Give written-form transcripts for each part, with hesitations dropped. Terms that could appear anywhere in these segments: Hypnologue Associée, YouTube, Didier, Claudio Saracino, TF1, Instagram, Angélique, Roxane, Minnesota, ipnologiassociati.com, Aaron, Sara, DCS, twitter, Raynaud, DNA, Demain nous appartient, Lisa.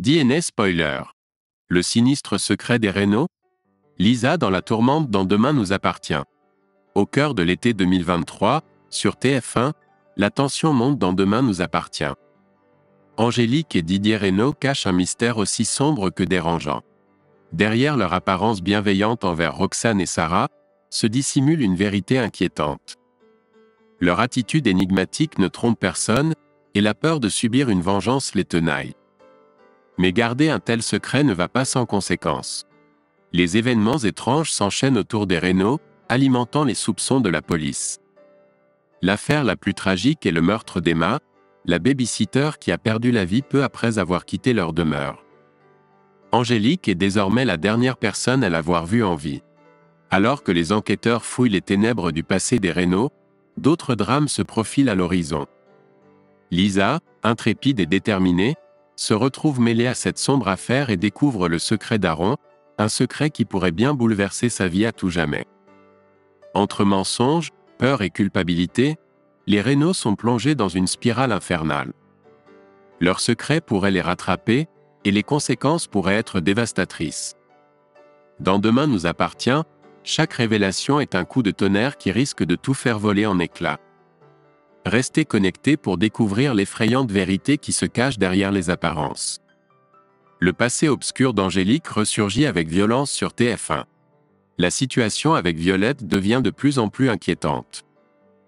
DNA spoiler. Le sinistre secret des Raynaud? Lisa dans la tourmente dans Demain nous appartient. Au cœur de l'été 2023, sur TF1, la tension monte dans Demain nous appartient. Angélique et Didier Raynaud cachent un mystère aussi sombre que dérangeant. Derrière leur apparence bienveillante envers Roxane et Sarah, se dissimule une vérité inquiétante. Leur attitude énigmatique ne trompe personne, et la peur de subir une vengeance les tenaille. Mais garder un tel secret ne va pas sans conséquences. Les événements étranges s'enchaînent autour des Raynaud, alimentant les soupçons de la police. L'affaire la plus tragique est le meurtre d'Emma, la babysitter qui a perdu la vie peu après avoir quitté leur demeure. Angélique est désormais la dernière personne à l'avoir vue en vie. Alors que les enquêteurs fouillent les ténèbres du passé des Raynaud, d'autres drames se profilent à l'horizon. Lisa, intrépide et déterminée, se retrouve mêlée à cette sombre affaire et découvre le secret d'Aaron, un secret qui pourrait bien bouleverser sa vie à tout jamais. Entre mensonges, peur et culpabilité, les Raynaud sont plongés dans une spirale infernale. Leur secret pourrait les rattraper, et les conséquences pourraient être dévastatrices. Dans Demain nous appartient, chaque révélation est un coup de tonnerre qui risque de tout faire voler en éclats. Restez connectés pour découvrir l'effrayante vérité qui se cache derrière les apparences. Le passé obscur d'Angélique ressurgit avec violence sur TF1. La situation avec Violette devient de plus en plus inquiétante.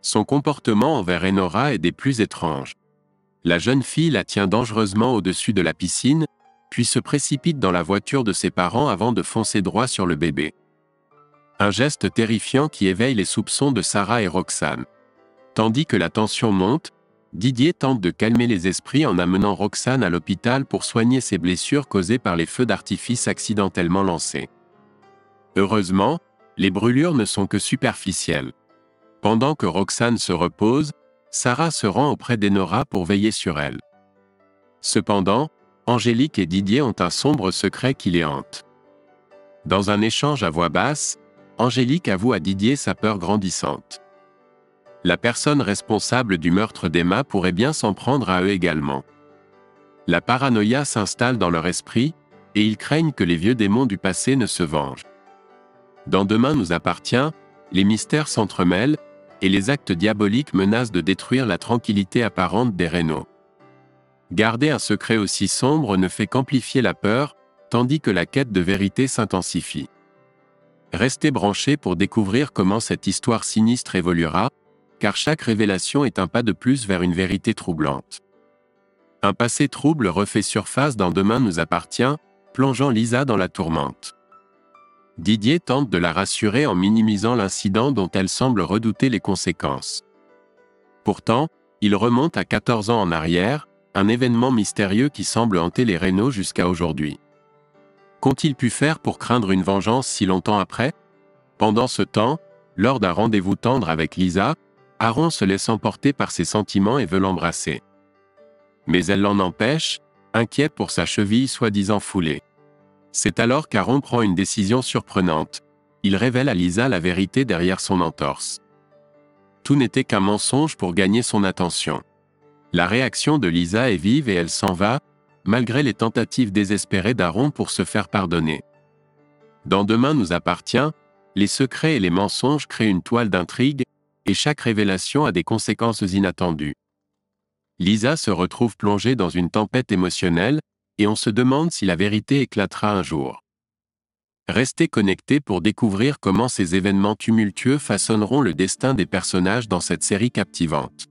Son comportement envers Enora est des plus étranges. La jeune fille la tient dangereusement au-dessus de la piscine, puis se précipite dans la voiture de ses parents avant de foncer droit sur le bébé. Un geste terrifiant qui éveille les soupçons de Sarah et Roxane. Tandis que la tension monte, Didier tente de calmer les esprits en amenant Roxane à l'hôpital pour soigner ses blessures causées par les feux d'artifice accidentellement lancés. Heureusement, les brûlures ne sont que superficielles. Pendant que Roxane se repose, Sarah se rend auprès d'Enora pour veiller sur elle. Cependant, Angélique et Didier ont un sombre secret qui les hante. Dans un échange à voix basse, Angélique avoue à Didier sa peur grandissante. La personne responsable du meurtre d'Emma pourrait bien s'en prendre à eux également. La paranoïa s'installe dans leur esprit, et ils craignent que les vieux démons du passé ne se vengent. Dans Demain nous appartient, les mystères s'entremêlent, et les actes diaboliques menacent de détruire la tranquillité apparente des Raynaud. Garder un secret aussi sombre ne fait qu'amplifier la peur, tandis que la quête de vérité s'intensifie. Restez branchés pour découvrir comment cette histoire sinistre évoluera, car chaque révélation est un pas de plus vers une vérité troublante. Un passé trouble refait surface dans Demain nous appartient, plongeant Lisa dans la tourmente. Didier tente de la rassurer en minimisant l'incident dont elle semble redouter les conséquences. Pourtant, il remonte à 14 ans en arrière, un événement mystérieux qui semble hanter les Raynaud jusqu'à aujourd'hui. Qu'ont-ils pu faire pour craindre une vengeance si longtemps après? Pendant ce temps, lors d'un rendez-vous tendre avec Lisa, Aaron se laisse emporter par ses sentiments et veut l'embrasser. Mais elle l'en empêche, inquiète pour sa cheville soi-disant foulée. C'est alors qu'Aaron prend une décision surprenante. Il révèle à Lisa la vérité derrière son entorse. Tout n'était qu'un mensonge pour gagner son attention. La réaction de Lisa est vive et elle s'en va, malgré les tentatives désespérées d'Aaron pour se faire pardonner. Dans Demain nous appartient, les secrets et les mensonges créent une toile d'intrigue, et chaque révélation a des conséquences inattendues. Lisa se retrouve plongée dans une tempête émotionnelle, et on se demande si la vérité éclatera un jour. Restez connectés pour découvrir comment ces événements tumultueux façonneront le destin des personnages dans cette série captivante.